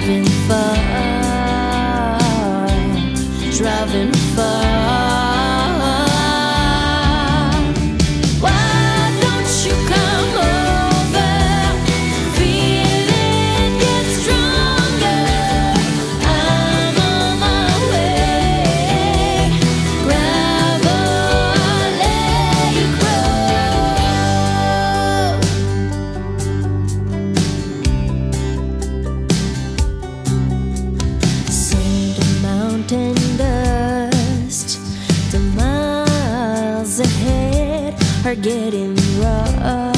driving far, driving far. And dust, the miles ahead are getting rough.